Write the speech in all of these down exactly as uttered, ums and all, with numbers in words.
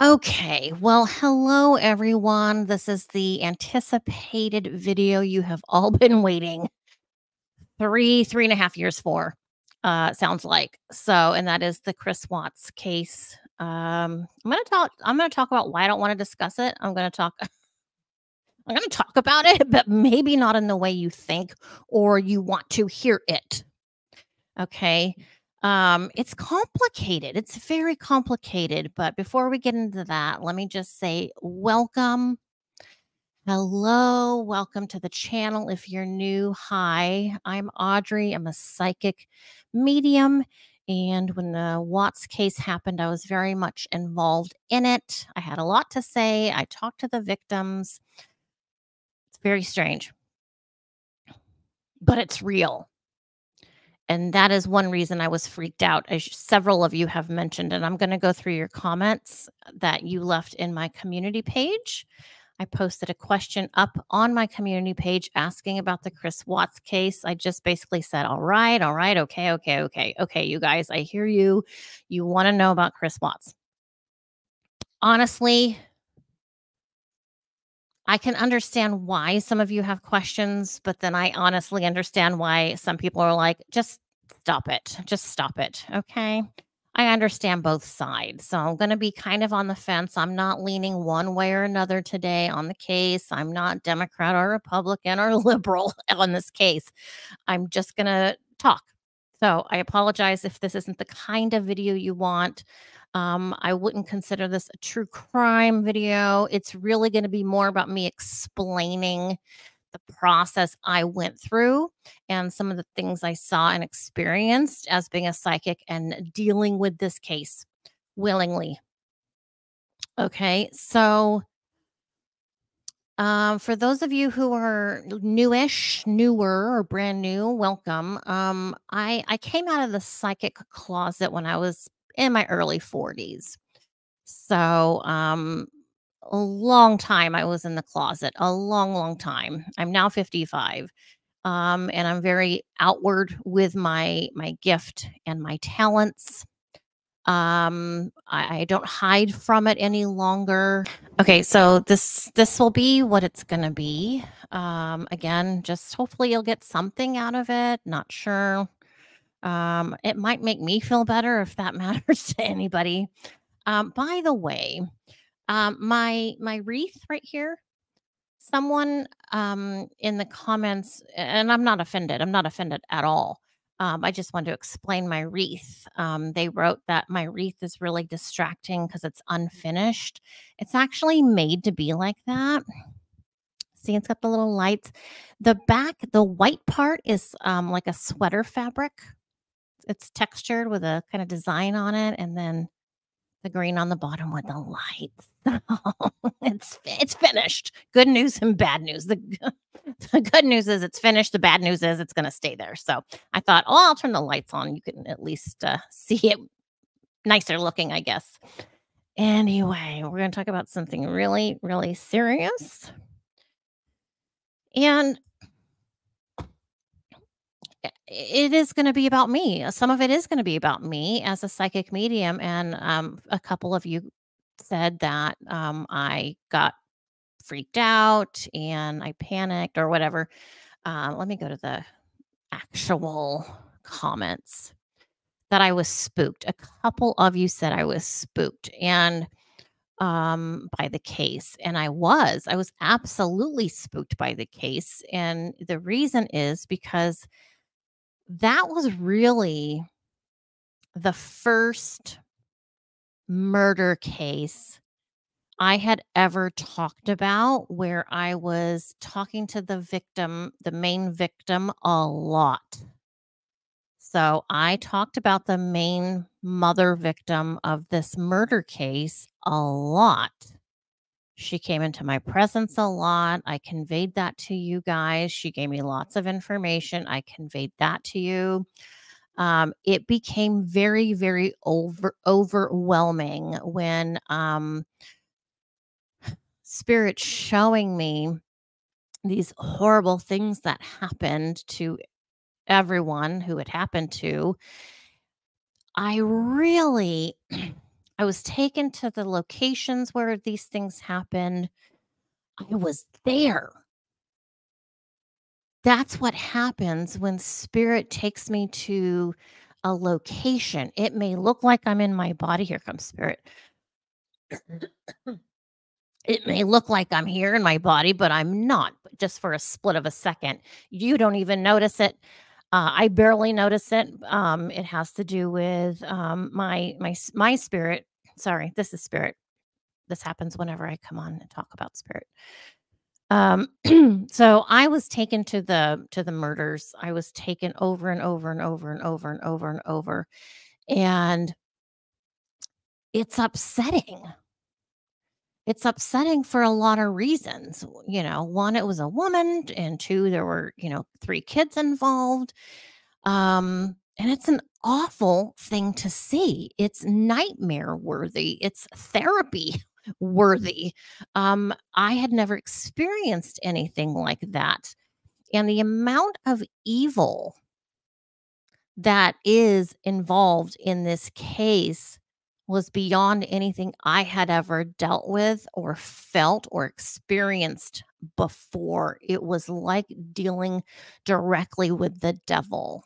Okay, well, hello, everyone. This is the anticipated video you have all been waiting three, three and a half years for, uh, sounds like. So, and that is the Chris Watts case. Um, I'm going to talk, I'm going to talk about why I don't want to discuss it. I'm going to talk, I'm going to talk about it, but maybe not in the way you think or you want to hear it. Okay. Um, it's complicated. It's very complicated. But before we get into that, let me just say welcome. Hello. Welcome to the channel. If you're new, hi, I'm Audrey. I'm a psychic medium. And when the Watts case happened, I was very much involved in it. I had a lot to say. I talked to the victims. It's very strange, but it's real. And that is one reason I was freaked out, as several of you have mentioned. And I'm going to go through your comments that you left in my community page. I posted a question up on my community page asking about the Chris Watts case. I just basically said, all right, all right, okay, okay, okay, okay, you guys, I hear you. You want to know about Chris Watts. Honestly, I can understand why some of you have questions, but then I honestly understand why some people are like, just stop it. Just stop it. Okay. I understand both sides. So I'm going to be kind of on the fence. I'm not leaning one way or another today on the case. I'm not Democrat or Republican or liberal on this case. I'm just going to talk. So I apologize if this isn't the kind of video you want. Um, I wouldn't consider this a true crime video. It's really going to be more about me explaining the process I went through and some of the things I saw and experienced as being a psychic and dealing with this case willingly. Okay, so um, for those of you who are newish, newer, or brand new, welcome. Um, I, I came out of the psychic closet when I was in my early forties. So um, a long time I was in the closet, a long, long time. I'm now fifty-five um, and I'm very outward with my, my gift and my talents. Um, I, I don't hide from it any longer. Okay. So this, this will be what it's going to be. Um, again, just hopefully you'll get something out of it. Not sure. Um, it might make me feel better if that matters to anybody. Um, by the way, um, my, my wreath right here, someone, um, in the comments, and I'm not offended. I'm not offended at all. Um, I just want to explain my wreath. Um, they wrote that my wreath is really distracting because it's unfinished. It's actually made to be like that. See, it's got the little lights. The back, the white part is, um, like a sweater fabric. It's textured with a kind of design on it, and then the green on the bottom with the lights. it's it's finished. Good news and bad news. The, the good news is it's finished. The bad news is it's going to stay there. So I thought, oh, I'll turn the lights on. You can at least uh, see it nicer looking, I guess. Anyway, we're going to talk about something really, really serious. And it is going to be about me. Some of it is going to be about me as a psychic medium. And um, a couple of you said that um, I got freaked out and I panicked or whatever. Uh, let me go to the actual comments that I was spooked. A couple of you said I was spooked and um, by the case. And I was, I was absolutely spooked by the case. And the reason is because that was really the first murder case I had ever talked about where I was talking to the victim, the main victim, a lot. So I talked about the main mother victim of this murder case a lot. She came into my presence a lot. I conveyed that to you guys. She gave me lots of information. I conveyed that to you. Um, it became very, very over, overwhelming when um, Spirit showing me these horrible things that happened to everyone who it happened to. I really I was taken to the locations where these things happened. I was there. That's what happens when spirit takes me to a location. It may look like I'm in my body. Here comes spirit. It may look like I'm here in my body, but I'm not. But just for a split of a second, you don't even notice it. Uh, I barely notice it. Um, it has to do with um, my my my spirit. Sorry, this is spirit. This happens whenever I come on and talk about spirit. Um, so I was taken to the to the murders. I was taken over and over and over and over and over and over, and it's upsetting. It's upsetting for a lot of reasons. You know, one, it was a woman, and two, there were, you know, three kids involved. Um, and it's an awful thing to see. It's nightmare worthy. It's therapy worthy. Um, I had never experienced anything like that. And the amount of evil that is involved in this case was beyond anything I had ever dealt with or felt or experienced before. It was like dealing directly with the devil.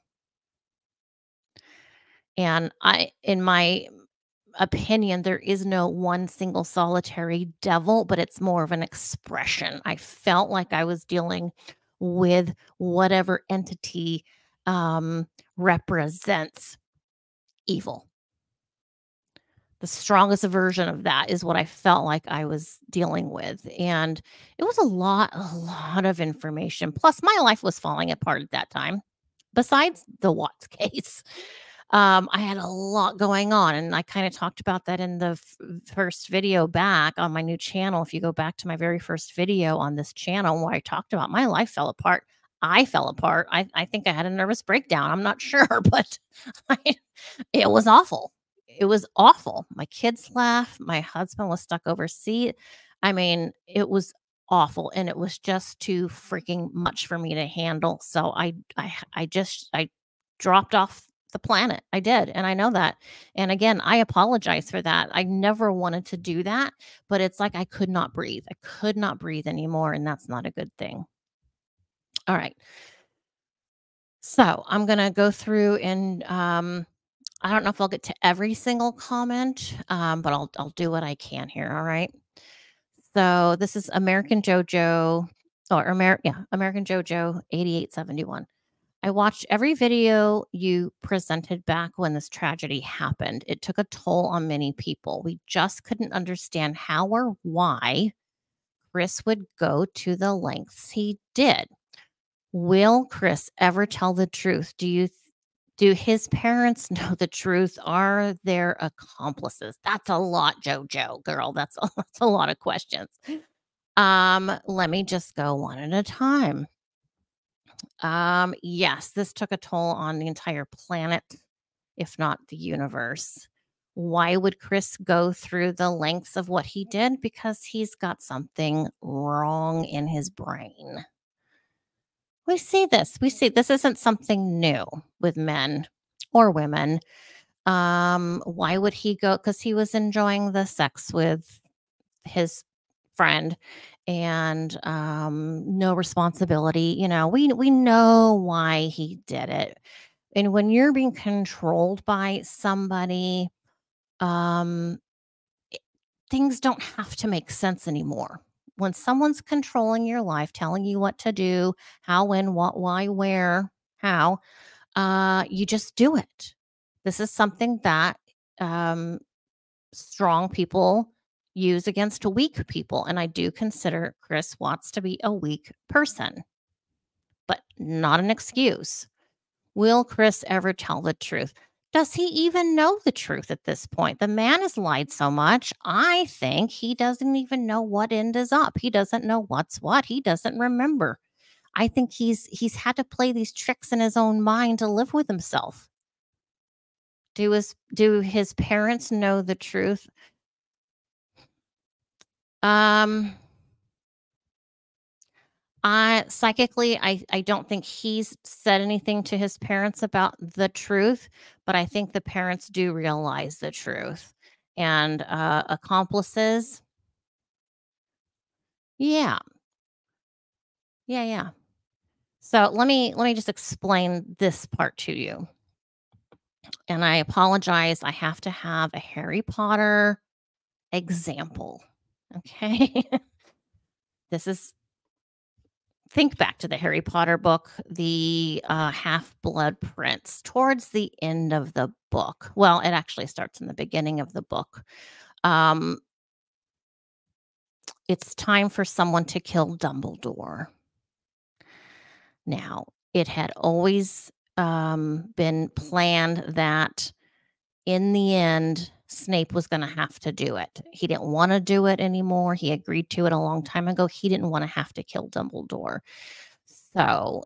And I, in my opinion, there is no one single solitary devil, but it's more of an expression. I felt like I was dealing with whatever entity um, represents evil. The strongest version of that is what I felt like I was dealing with. And it was a lot, a lot of information. Plus, my life was falling apart at that time. Besides the Watts case, um, I had a lot going on. And I kind of talked about that in the first video back on my new channel. If you go back to my very first video on this channel where I talked about my life fell apart, I fell apart. I, I think I had a nervous breakdown. I'm not sure, but I, it was awful. It was awful. My kids left. My husband was stuck overseas. I mean, it was awful, and it was just too freaking much for me to handle. So I, I, I just, I dropped off the planet. I did, and I know that. And again, I apologize for that. I never wanted to do that, but it's like I could not breathe. I could not breathe anymore, and that's not a good thing. All right. So I'm gonna go through and. Um, I don't know if I'll get to every single comment, um, but I'll, I'll do what I can here. All right. So this is American JoJo or Amer yeah, American JoJo eighty-eight seventy-one. I watched every video you presented back when this tragedy happened. It took a toll on many people. We just couldn't understand how or why Chris would go to the lengths he did. Will Chris ever tell the truth? Do you think? Do his parents know the truth? Are there accomplices? That's a lot, JoJo girl. That's a, that's a lot of questions. Um, let me just go one at a time. Um, yes, this took a toll on the entire planet, if not the universe. Why would Chris go through the lengths of what he did? Because he's got something wrong in his brain. We see this. We see this isn't something new with men or women. Um, why would he go? Because he was enjoying the sex with his friend and um, no responsibility. You know, we, we know why he did it. And when you're being controlled by somebody, um, things don't have to make sense anymore. When someone's controlling your life, telling you what to do, how, when, what, why, where, how, uh, you just do it. This is something that um, strong people use against weak people. And I do consider Chris Watts to be a weak person, but not an excuse. Will Chris ever tell the truth? Does he even know the truth at this point? The man has lied so much, I think he doesn't even know what end is up. He doesn't know what's what. He doesn't remember. I think he's he's had to play these tricks in his own mind to live with himself. Do his, do his parents know the truth? Um, I, psychically, I, I don't think he's said anything to his parents about the truth, but I think the parents do realize the truth. and uh, accomplices. Yeah. Yeah, yeah. So let me let me just explain this part to you. And I apologize. I have to have a Harry Potter example. Okay. This is, think back to the Harry Potter book, the uh, Half-Blood Prince, towards the end of the book. Well, it actually starts in the beginning of the book. Um, it's time for someone to kill Dumbledore. Now, it had always um, been planned that in the end, Snape was going to have to do it. He didn't want to do it anymore. He agreed to it a long time ago. He didn't want to have to kill Dumbledore. So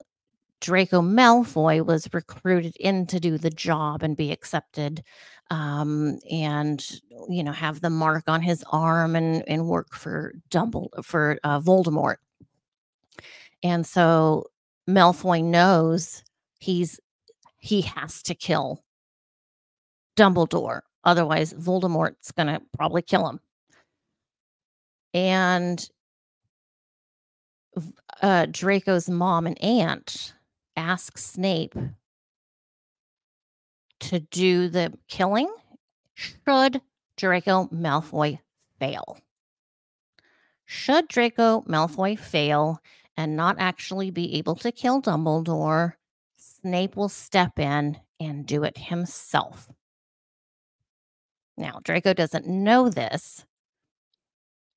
Draco Malfoy was recruited in to do the job and be accepted um, and, you know, have the mark on his arm and, and work for Dumbledore, for uh, Voldemort. And so Malfoy knows he's he has to kill Dumbledore. Otherwise, Voldemort's going to probably kill him. And uh, Draco's mom and aunt ask Snape to do the killing should Draco Malfoy fail. Should Draco Malfoy fail and not actually be able to kill Dumbledore, Snape will step in and do it himself. Now, Draco doesn't know this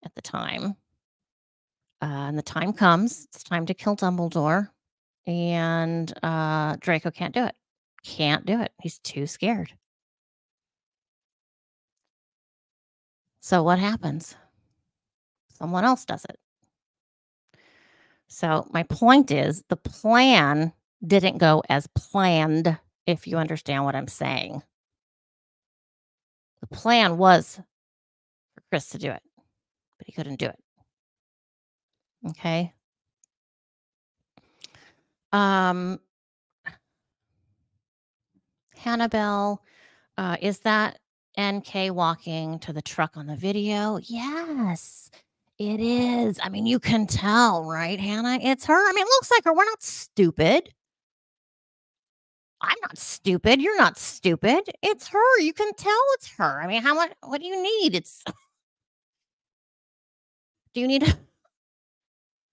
at the time. Uh, and the time comes. It's time to kill Dumbledore. And uh, Draco can't do it. Can't do it. He's too scared. So what happens? Someone else does it. So my point is the plan didn't go as planned, if you understand what I'm saying. The plan was for Chris to do it, but he couldn't do it. Okay. Um, Hannibal, uh, is that N K walking to the truck on the video? Yes, it is. I mean, you can tell, right, Hannah? It's her. I mean, it looks like her. We're not stupid. I'm not stupid. You're not stupid. It's her. You can tell it's her. I mean, how much, what do you need? It's, do you need a,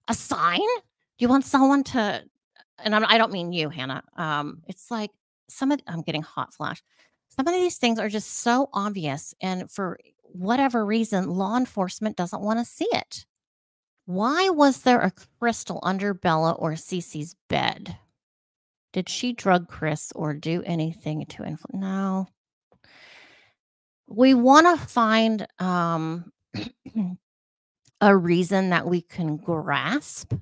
a sign? Do you want someone to, and I'm, I don't mean you, Hannah. Um, it's like some of, I'm getting hot flash. Some of these things are just so obvious. And for whatever reason, law enforcement doesn't want to see it. Why was there a crystal under Bella or Cece's bed? Did she drug Chris or do anything to influence? No. We want to find um, a reason that we can grasp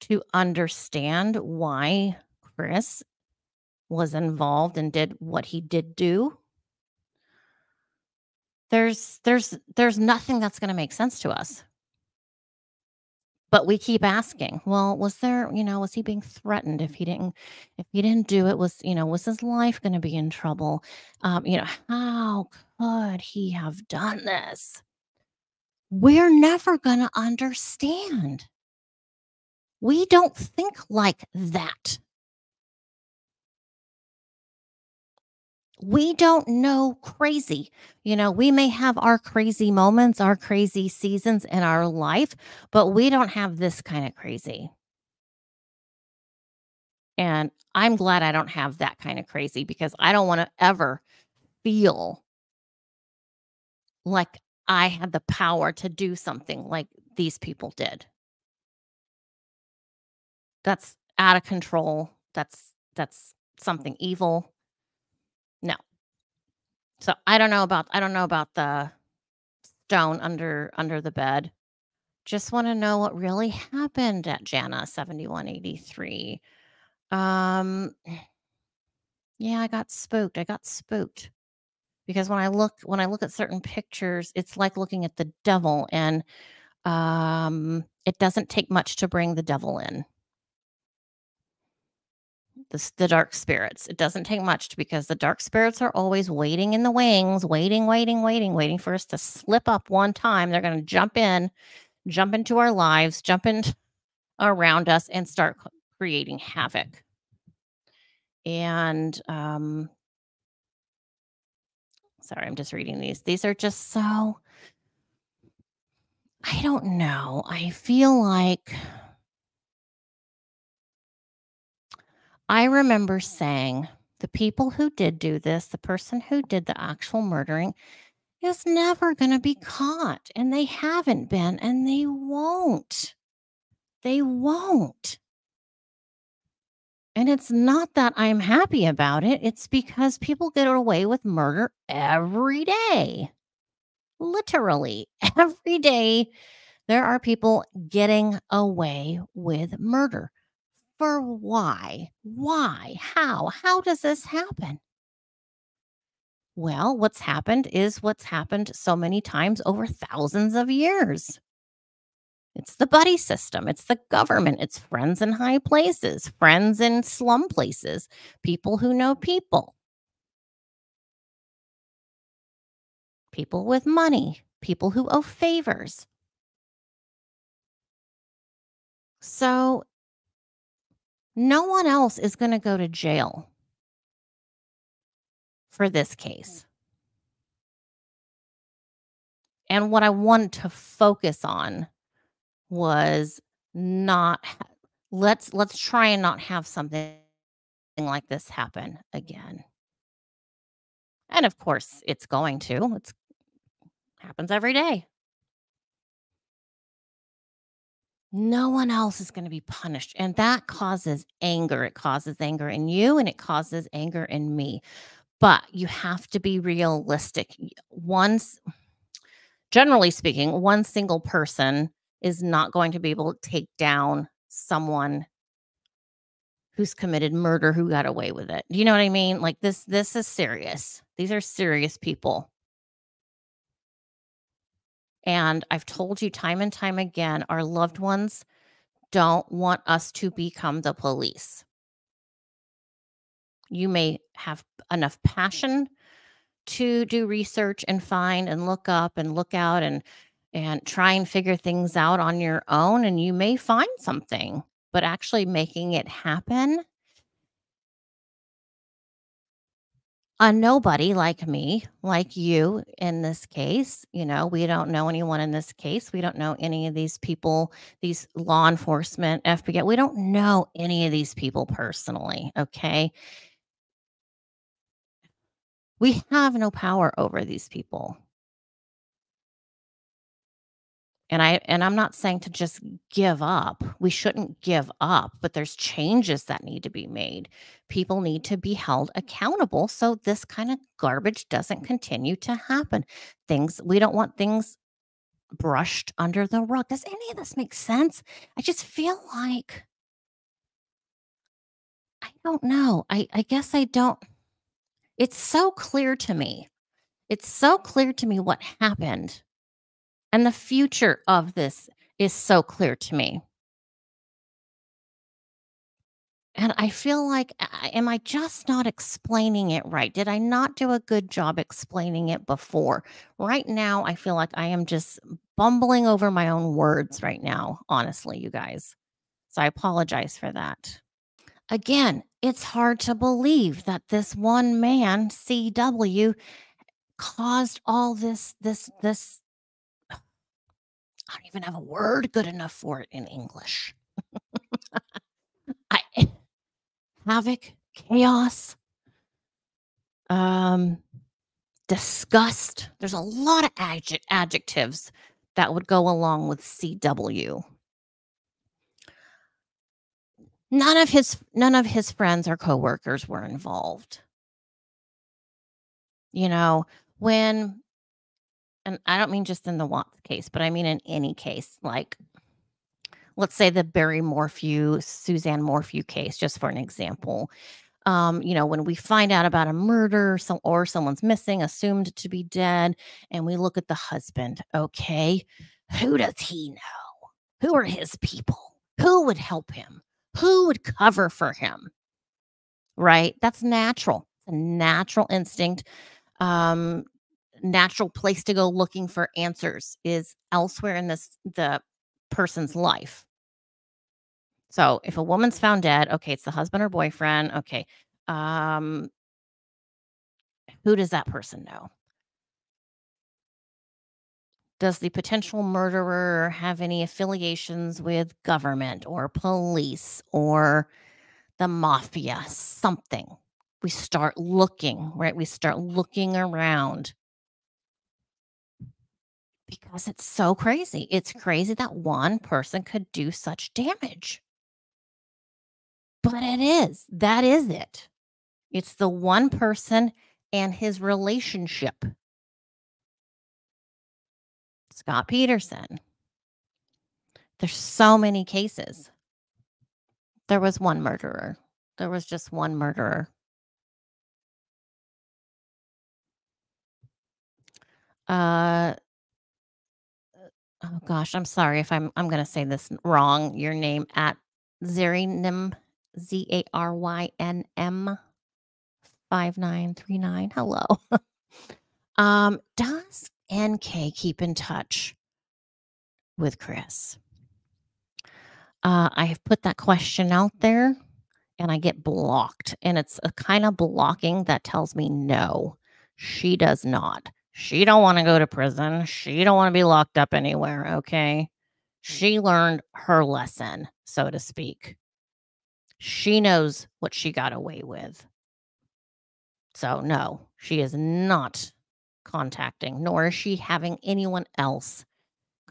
to understand why Chris was involved and did what he did do. There's, there's, there's nothing that's going to make sense to us. But we keep asking, well, was there, you know, was he being threatened if he didn't, if he didn't do it, was, you know, was his life going to be in trouble? Um, you know, how could he have done this? We're never going to understand. We don't think like that. We don't know crazy. You know, we may have our crazy moments, our crazy seasons in our life, but we don't have this kind of crazy. And I'm glad I don't have that kind of crazy because I don't want to ever feel like I had the power to do something like these people did. That's out of control. That's, that's something evil. No. So I don't know about I don't know about the stone under under the bed. Just want to know what really happened at Jana seventy-one eighty-three. Um yeah, I got spooked. I got spooked. Because when I look when I look at certain pictures, it's like looking at the devil, and um it doesn't take much to bring the devil in. the, the dark spirits. It doesn't take much, because the dark spirits are always waiting in the wings, waiting, waiting, waiting, waiting for us to slip up one time. They're going to jump in, jump into our lives, jump in around us, and start creating havoc. And um, sorry, I'm just reading these. These are just so, I don't know. I feel like I remember saying the people who did do this, the person who did the actual murdering, is never going to be caught. And they haven't been, and they won't. They won't. And it's not that I'm happy about it. It's because people get away with murder every day. Literally every day, there are people getting away with murder. For why? Why? How? How does this happen? Well, what's happened is what's happened so many times over thousands of years. It's the buddy system. It's the government. It's friends in high places, friends in slum places, people who know people, people with money, people who owe favors. So no one else is going to go to jail for this case. And what I wanted to focus on was not, let's, let's try and not have something like this happen again. And of course, it's going to. It's happens every day. No one else is going to be punished. And that causes anger. It causes anger in you, and it causes anger in me. But you have to be realistic. Once, generally speaking, one single person is not going to be able to take down someone who's committed murder, who got away with it. You know what I mean? Like this, this is serious. These are serious people. And I've told you time and time again, our loved ones don't want us to become the police. You may have enough passion to do research and find and look up and look out and, and try and figure things out on your own. And you may find something, but actually making it happen. A nobody like me, like you in this case, you know, we don't know anyone in this case. We don't know any of these people, these law enforcement, F B I. We don't know any of these people personally, okay? We have no power over these people. And, I, and I'm not saying to just give up. We shouldn't give up, but there's changes that need to be made. People need to be held accountable so this kind of garbage doesn't continue to happen. Things, we don't want things brushed under the rug. Does any of this make sense? I just feel like, I don't know. I, I guess I don't. It's so clear to me. It's so clear to me what happened. And the future of this is so clear to me. And I feel like, am I just not explaining it right? Did I not do a good job explaining it before? Right now, I feel like I am just bumbling over my own words right now, honestly, you guys. So I apologize for that. Again, it's hard to believe that this one man, C W, caused all this, this, this, I don't even have a word good enough for it in English. I, havoc, chaos, um, disgust. There's a lot of adj adjectives that would go along with C W. None of his, none of his friends or coworkers were involved. You know, when... And I don't mean just in the Watts case, but I mean in any case, like, let's say the Barry Morphew, Suzanne Morphew case, just for an example. Um, you know, when we find out about a murder some, or someone's missing, assumed to be dead, and we look at the husband, okay, who does he know? Who are his people? Who would help him? Who would cover for him? right? That's natural. It's a natural instinct. Um, natural place to go looking for answers is elsewhere in this the person's life. So if a woman's found dead, okay, it's the husband or boyfriend. Okay. Um, who does that person know? Does the potential murderer have any affiliations with government or police or the mafia? Something. We start looking, right? We start looking around because it's so crazy. It's crazy that one person could do such damage. But it is. That is it. It's the one person and his relationship. Scott Peterson. There's so many cases. There was one murderer. There was just one murderer. Uh, oh gosh, I'm sorry if I'm I'm gonna say this wrong. Your name at Zarynym, Z A R Y N M five nine three nine. Hello. um, does N K keep in touch with Chris? Uh, I have put that question out there and I get blocked. And it's a kind of blocking that tells me no, she does not. She don't want to go to prison. She don't want to be locked up anywhere, okay? She learned her lesson, so to speak. She knows what she got away with. So no, she is not contacting, nor is she having anyone else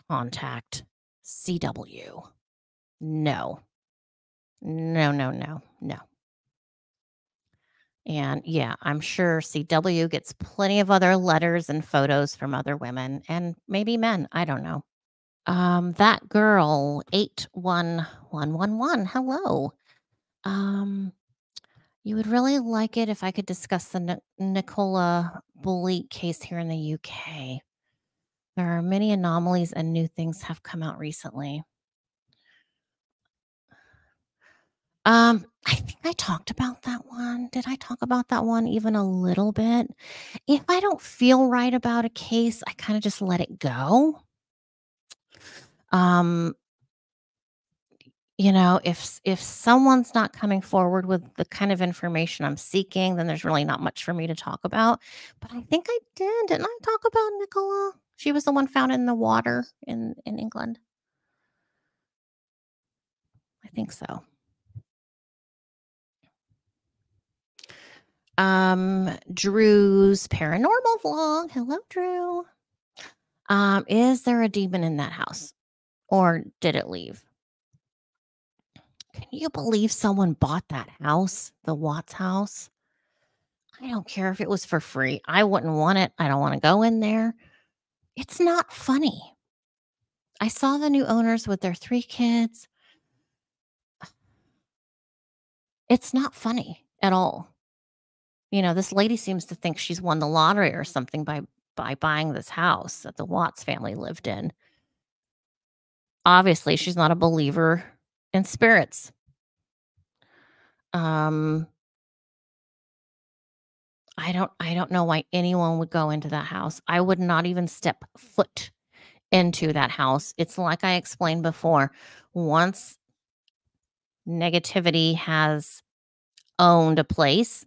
contact C W. No, no, no, no, no. And yeah, I'm sure C W gets plenty of other letters and photos from other women and maybe men. I don't know. Um, that girl, eight one one one one, hello. Um, you would really like it if I could discuss the Nicola Bulle case here in the U K. There are many anomalies and new things have come out recently. Um, I think I talked about that one. Did I talk about that one even a little bit? If I don't feel right about a case, I kind of just let it go. Um, you know, if, if someone's not coming forward with the kind of information I'm seeking, then there's really not much for me to talk about. But I think I did. Didn't I talk about Nicola? She was the one found in the water in, in England. I think so. Um, Drew's paranormal vlog. Hello, Drew. Um, is there a demon in that house or did it leave? Can you believe someone bought that house, the Watts house? I don't care if it was for free. I wouldn't want it. I don't want to go in there. It's not funny. I saw the new owners with their three kids. It's not funny at all. You know, this lady seems to think she's won the lottery or something by, by buying this house that the Watts family lived in. Obviously, she's not a believer in spirits. Um, I don't, I don't know why anyone would go into that house. I would not even step foot into that house. It's like I explained before. Once negativity has owned a place,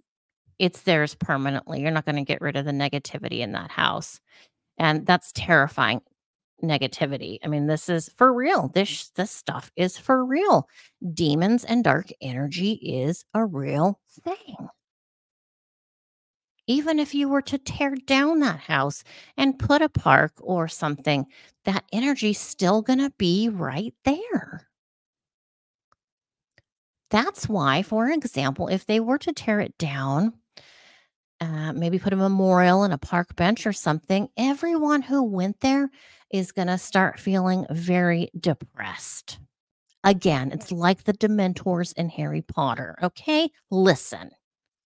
it's theirs permanently. You're not going to get rid of the negativity in that house. And that's terrifying negativity. I mean, this is for real. This, this stuff is for real. Demons and dark energy is a real thing. Even if you were to tear down that house and put a park or something, that energy's still going to be right there. That's why, for example, if they were to tear it down, Uh, maybe put a memorial and a park bench or something, everyone who went there is going to start feeling very depressed. Again, it's like the Dementors in Harry Potter, okay? Listen.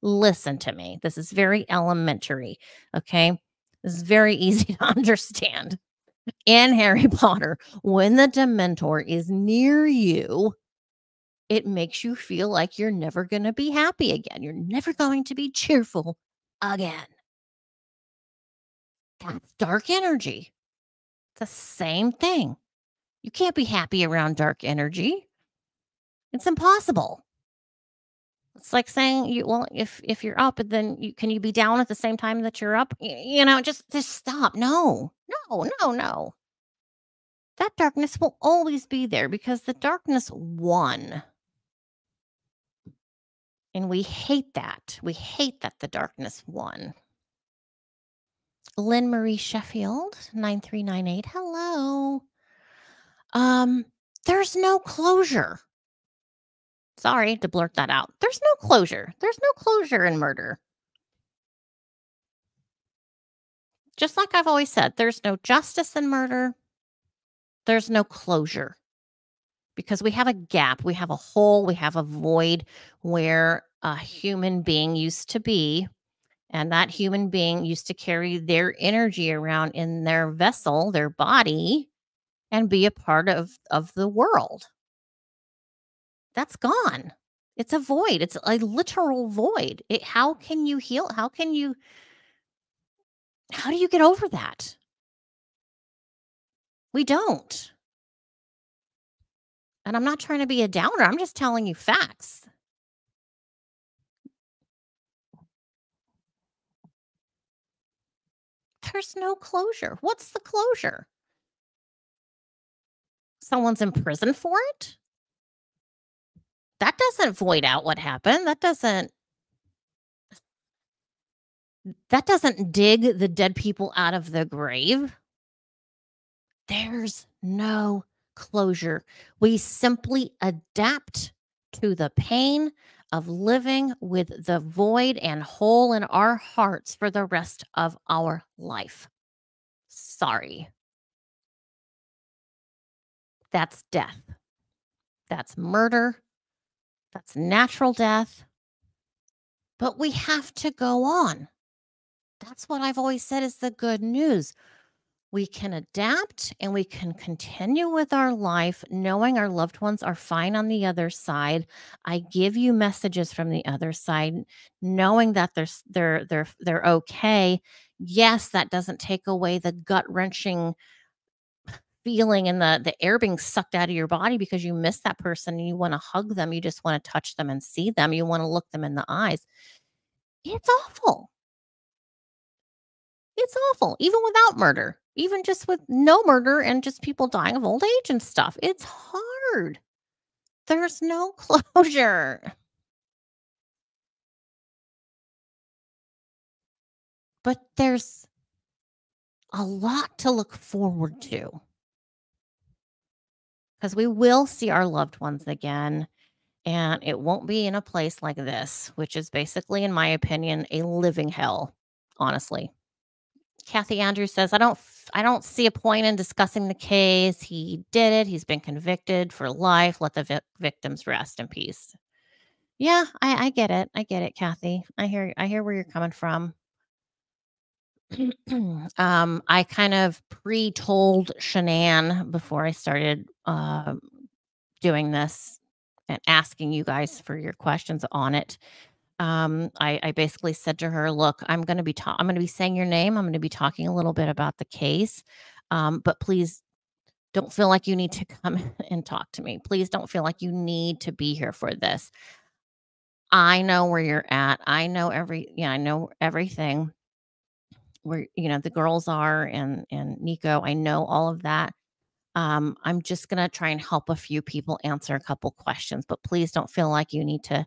Listen to me. This is very elementary, okay? This is very easy to understand. In Harry Potter, when the Dementor is near you, it makes you feel like you're never going to be happy again. You're never going to be cheerful again. That's dark energy. It's the same thing. You can't be happy around dark energy. It's impossible. It's like saying, you, well, if, if you're up, then you, can you be down at the same time that you're up? You, you know, just, just stop. No, no, no, no. That darkness will always be there because the darkness won. And we hate that. We hate that the darkness won. Lynn Marie Sheffield, nine three nine eight. Hello. Um, there's no closure. Sorry to blurt that out. There's no closure. There's no closure in murder. Just like I've always said, there's no justice in murder. There's no closure because we have a gap. We have a hole. We have a void where a human being used to be, and that human being used to carry their energy around in their vessel, their body, and be a part of, of the world. That's gone. It's a void. It's a literal void. It, how can you heal? How can you, how do you get over that? We don't. And I'm not trying to be a downer. I'm just telling you facts. There's no closure. What's the closure? Someone's in prison for it? That doesn't void out what happened. That doesn't, that doesn't dig the dead people out of the grave. There's no closure. We simply adapt to the pain of living with the void and hole in our hearts for the rest of our life. Sorry. That's death. That's murder. That's natural death. But we have to go on. That's what I've always said is the good news. We can adapt and we can continue with our life knowing our loved ones are fine on the other side. I give you messages from the other side knowing that they're, they're, they're, they're okay. Yes, that doesn't take away the gut-wrenching feeling and the, the air being sucked out of your body because you miss that person and you want to hug them. You just want to touch them and see them. You want to look them in the eyes. It's awful. It's awful, even without murder. Even just with no murder and just people dying of old age and stuff. It's hard. There's no closure. But there's a lot to look forward to. Because we will see our loved ones again. And it won't be in a place like this, which is basically, in my opinion, a living hell, honestly. Kathy Andrews says, I don't I don't see a point in discussing the case. He did it. He's been convicted for life. Let the vi victims rest in peace. Yeah, I, I get it. I get it, Kathy. I hear I hear where you're coming from. um, I kind of pre-told Shanann before I started uh, doing this and asking you guys for your questions on it. Um, I, I basically said to her, look, I'm going to be, I'm going to be saying your name. I'm going to be talking a little bit about the case. Um, but please don't feel like you need to come and talk to me. Please don't feel like you need to be here for this. I know where you're at. I know every, yeah, I know everything where, you know, the girls are and, and Nico, I know all of that. Um, I'm just going to try and help a few people answer a couple questions, but please don't feel like you need to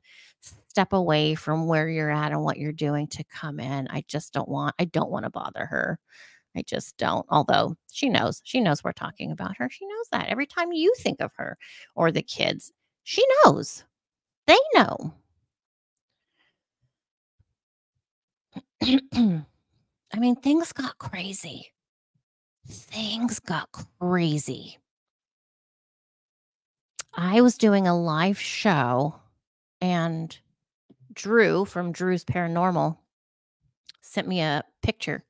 step away from where you're at and what you're doing to come in. I just don't want, I don't want to bother her. I just don't. Although she knows, she knows we're talking about her. She knows that every time you think of her or the kids, she knows, they know. I mean, things got crazy. Things got crazy. I was doing a live show and Drew from Drew's Paranormal sent me a picture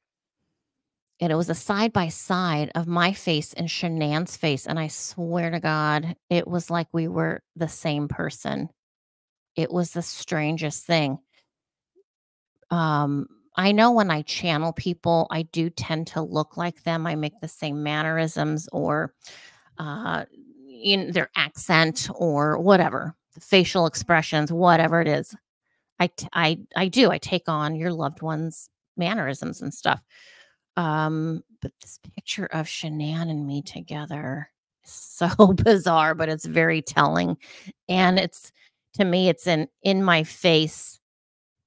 and it was a side by side of my face and Shanann's face. And I swear to God, it was like we were the same person. It was the strangest thing. Um, I know when I channel people, I do tend to look like them. I make the same mannerisms or uh, in their accent or whatever, facial expressions, whatever it is. I, t I, I do. I take on your loved one's mannerisms and stuff. Um, but this picture of Shanann and me together is so bizarre, but it's very telling. And it's, to me, it's an in my face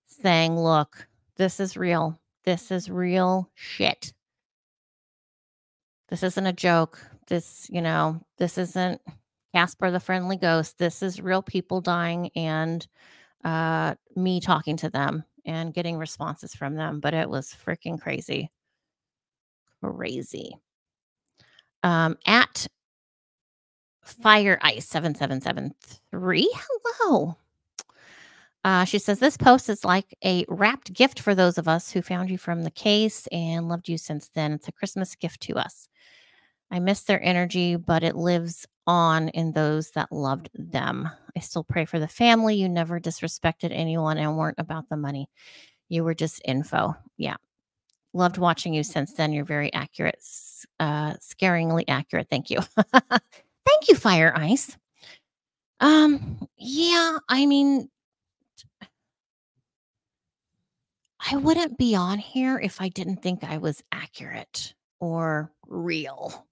saying, look, this is real. This is real shit. This isn't a joke. This, you know, this isn't Casper the Friendly Ghost. This is real people dying and uh, me talking to them and getting responses from them. But it was freaking crazy. Crazy. Um, at Fire Ice seven seven seven three. Hello. Uh, she says, this post is like a wrapped gift for those of us who found you from the case and loved you since then. It's a Christmas gift to us. I miss their energy, but it lives on in those that loved them. I still pray for the family. You never disrespected anyone and weren't about the money. You were just info. Yeah. Loved watching you since then. You're very accurate, uh, scaringly accurate. Thank you. Thank you, Fire Ice. Um, yeah, I mean, I wouldn't be on here if I didn't think I was accurate or real.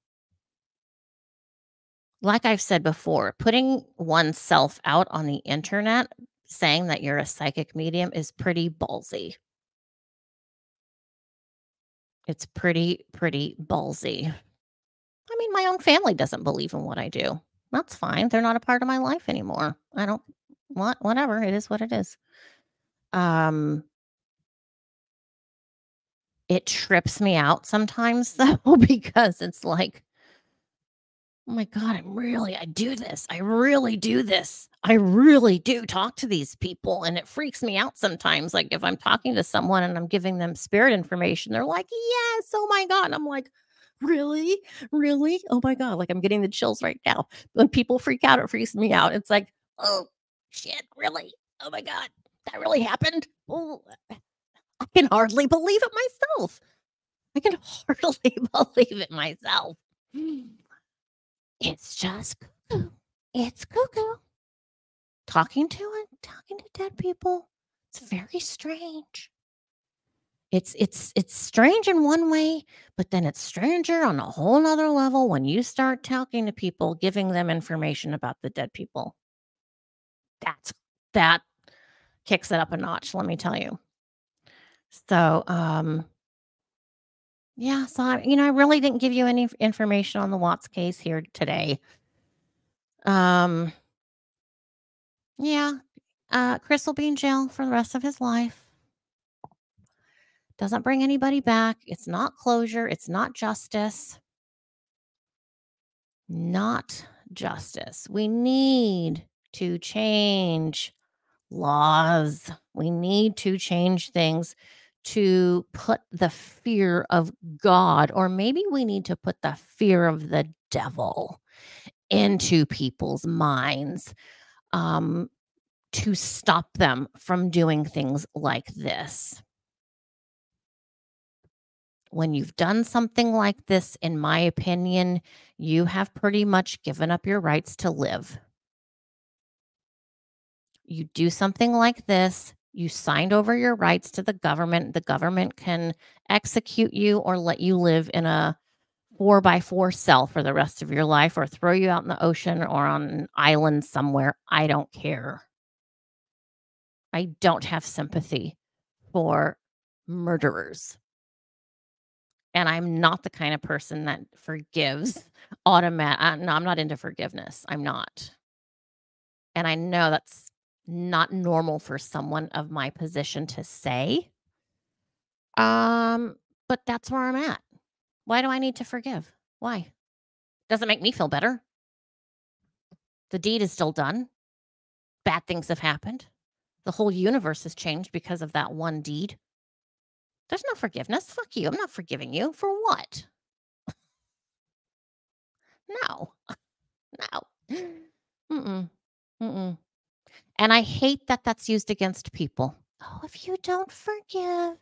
Like I've said before, putting oneself out on the internet saying that you're a psychic medium is pretty ballsy. It's pretty, pretty ballsy. I mean, my own family doesn't believe in what I do. That's fine. They're not a part of my life anymore. I don't want, whatever. It is what it is. Um, it trips me out sometimes, though, because it's like, oh my God, I'm really, I do this. I really do this. I really do talk to these people. And it freaks me out sometimes. Like if I'm talking to someone and I'm giving them spirit information, they're like, yes, oh my God. And I'm like, really? Really? Oh my God. Like I'm getting the chills right now. When people freak out, it freaks me out. It's like, oh shit, really? Oh my God, that really happened? Oh, I can hardly believe it myself. I can hardly believe it myself. It's just cuckoo. It's cuckoo. Talking to it, talking to dead people. It's very strange. It's it's it's strange in one way, but then it's stranger on a whole nother level when you start talking to people, giving them information about the dead people. That's that kicks it up a notch, let me tell you. So, um yeah, so, I, you know, I really didn't give you any information on the Watts case here today. Um, yeah, uh, Chris will be in jail for the rest of his life. Doesn't bring anybody back. It's not closure. It's not justice. Not justice. We need to change laws. We need to change things to put the fear of God, or maybe we need to put the fear of the devil into people's minds um, to stop them from doing things like this. When you've done something like this, in my opinion, you have pretty much given up your rights to live. You do something like this, you signed over your rights to the government. The government can execute you or let you live in a four by four cell for the rest of your life or throw you out in the ocean or on an island somewhere. I don't care. I don't have sympathy for murderers. And I'm not the kind of person that forgives automatic. No, I'm not into forgiveness. I'm not. And I know that's not normal for someone of my position to say. Um, but that's where I'm at. Why do I need to forgive? Why? Doesn't make me feel better. The deed is still done. Bad things have happened. The whole universe has changed because of that one deed. There's no forgiveness. Fuck you. I'm not forgiving you. For what? No. No. Mm-mm. Mm-mm. And I hate that that's used against people. Oh, if you don't forgive,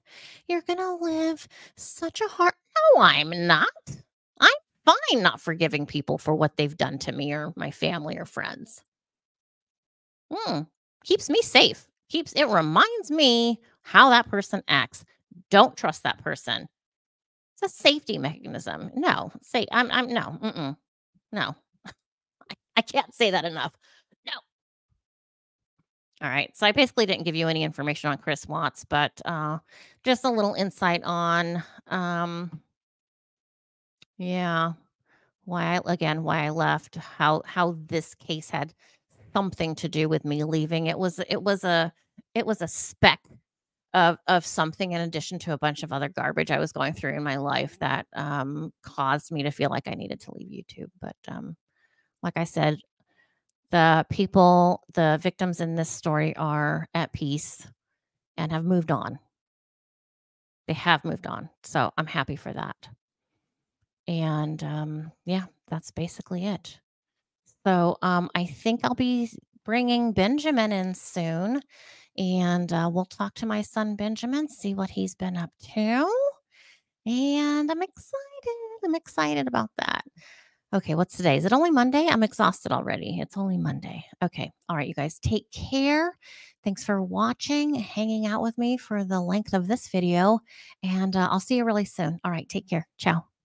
you're going to live such a hard... No, I'm not. I'm fine not forgiving people for what they've done to me or my family or friends. Mm. Keeps me safe. Keeps It reminds me how that person acts. Don't trust that person. It's a safety mechanism. No, say I'm. I'm no. Mm-mm, no, I, I can't say that enough. No. All right. So I basically didn't give you any information on Chris Watts, but uh, just a little insight on, um, yeah, why I, again why I left, how how this case had something to do with me leaving. It was it was a it was a speck Of, of something in addition to a bunch of other garbage I was going through in my life that um, caused me to feel like I needed to leave YouTube. But um, like I said, the people, the victims in this story are at peace and have moved on. They have moved on. So I'm happy for that. And um, yeah, that's basically it. So um, I think I'll be bringing Benjamin in soon. And uh, we'll talk to my son, Benjamin, see what he's been up to. And I'm excited. I'm excited about that. Okay, what's today? Is it only Monday? I'm exhausted already. It's only Monday. Okay. All right, you guys, take care. Thanks for watching, hanging out with me for the length of this video. And uh, I'll see you really soon. All right, take care. Ciao.